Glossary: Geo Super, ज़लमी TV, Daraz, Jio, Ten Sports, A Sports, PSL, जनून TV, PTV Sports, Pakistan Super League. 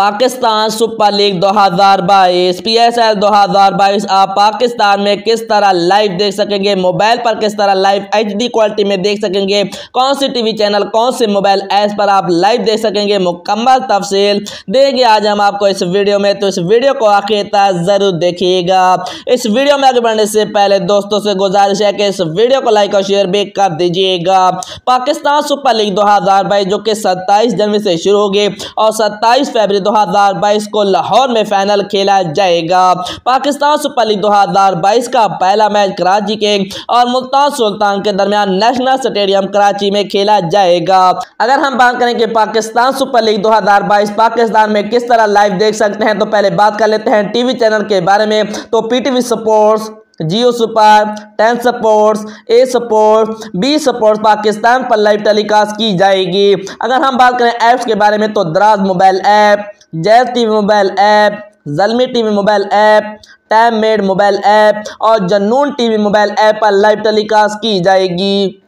Pakistan super league 2022 PSL 2022 आप पाकिस्तान में किस तरह लाइव देख सकेंगे, मोबाइल पर किस तरह लाइव HD क्वालिटी में देख सकेंगे, कौन से टीवी चैनल, कौन से मोबाइल ऐप पर आप लाइव देख सकेंगे, मुकम्मल तफसील देंगे आज हम आपको इस वीडियो में। तो इस वीडियो को आखिर तक ज़रूर देखिएगा। इस वीडियो में आगे बढ़ने से पहले दोस्तों से गुजारिश है कि इस वीडियो को लाइक और शेयर भी कर दीजिएगा। पाकिस्तान सुपर लीग 2022 जो कि 27 जनवरी से शुरू होगी और 27 फरवरी 2022 को लाहौर में फाइनल खेला जाएगा। पाकिस्तान सुपर लीग 2022 का पहला मैच कराची के और मुल्तान सुल्तान के दरमियान नेशनल स्टेडियम कराची में खेला जाएगा। अगर हम बात करें कि पाकिस्तान सुपर लीग 2022 पाकिस्तान में किस तरह लाइव देख सकते हैं, तो पहले बात कर लेते हैं टीवी चैनल के बारे में। तो PTV sports, Geo super, 10 sports, A sports, B sports Pakistan पर लाइव टेलीकास्ट की जाएगी। अगर हम बात करें ऐप्स के बारे में, तो Daraz mobile app, Jio TV mobile app, ज़लमी TV mobile app, टाइम मेड मोबाइल ऐप और जनून TV मोबाइल ऐप पर लाइव टेलीकास्ट की जाएगी।